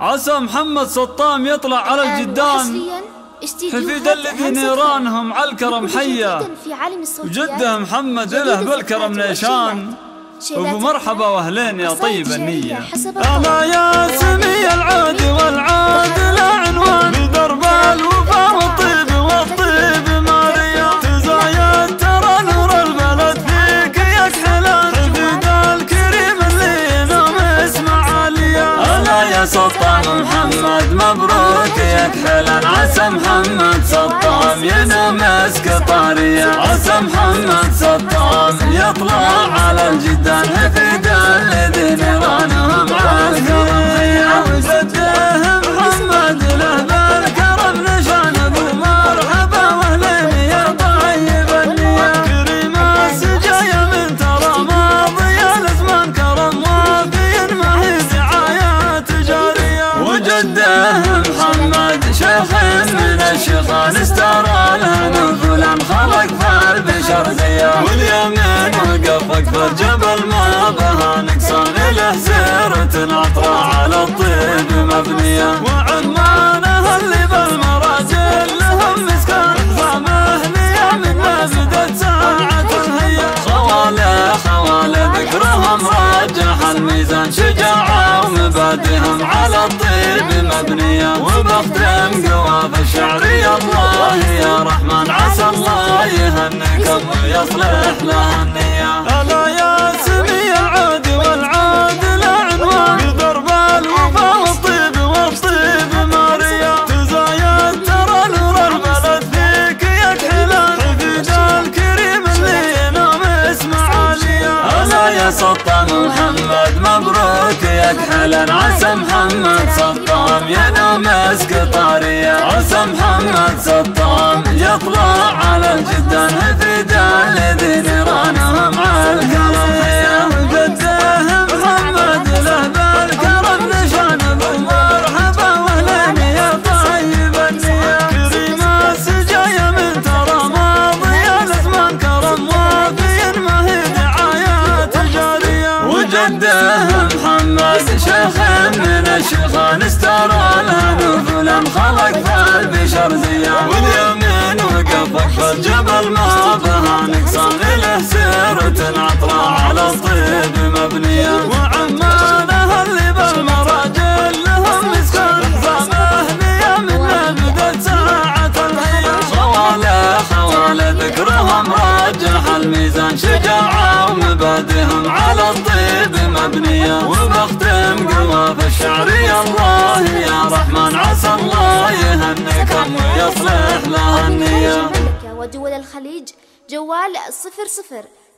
عسى محمد سطام يطلع على الجدان حفيدا الذي نيرانهم على الكرم حية، وجده محمد له بالكرم نيشان، وابو مرحبا واهلين يا طيب النية. ألا يا سمي العهد والعادل عنوان بدرب الوفا والطيب والطيب ماريا، تزايد ترى نور البلد فيك يكحلان، حفيدا الكريم اللي نوم اسمع عليا. ألا يا سلطان محمد مبروك يكحلان، عسى محمد سلطان ينام اسكطاريا، عسى محمد سلطان يطلع على الجدان حفيدا الذي نيرانهم على الكرم حيا، وجده محمد له بالكرم نشان، ابو مرحبا واهلين يا طيب النية، كريم السجايا من ترى ماضي الازمان كرم وافي ما هي دعايا تجارية، وجده محمد شيخ من الشيطان استرى له من ظلم خلق فالبشر زيا، واليمين وقفك فالجبل ما بهانك صاغي له زيرة عطرة على الطيب مبنية، وعمانه اللي بالمراجل لهم مسكن ظامه نية من ما زدت ساعة هي، خوالي ذكرهم راجح الميزان، شجاعة ومبادئهم على الطيب مبنية، وبختم قواف الشعر يا الله يا رحمن، عسى الله يهنيكم ويصلح لها النية. ألا يا سمي العهد والعادل عنوان بدرب الوفا والطيب والطيب ماريا، تزايد ترى نور البلد فيك يكحلان، حفيدا الكريم اللي نوم اسمع عليا. ألا يا سلطان محمد مبروك يكحلان، عسى محمد سلطان ينام اسكطاريا، عسى محمد سلطان يطلع على الجدان حفيدا الذي نيرانهم على الكرم حيا، وجده محمد له بالكرم نشان، ابو مرحبا واهلين يا طيب النية، كريم السجايا من ترى ماضي الازمان كرم وافي ما هي دعايا تجارية، وجده شيخ من الشيخان استرى له من ظلم خلق فالبشر زيا، واليمين وقفك فالجبل ما بهانك صاغي له سيرة عطرة على الطيب مبنية، وعمانه اللي بالمراجل لهم مسكن ظامه نية من ما بدت ساعة هي، خوالي ذكرهم راجح الميزان، شجاعة ومبادئهم على الطيب مبنية، وبختم قواف الشعر يا الله يا رحمن، عسى الله يهنيكم ويصلح لها النية. المملكة ودول الخليج جوال 00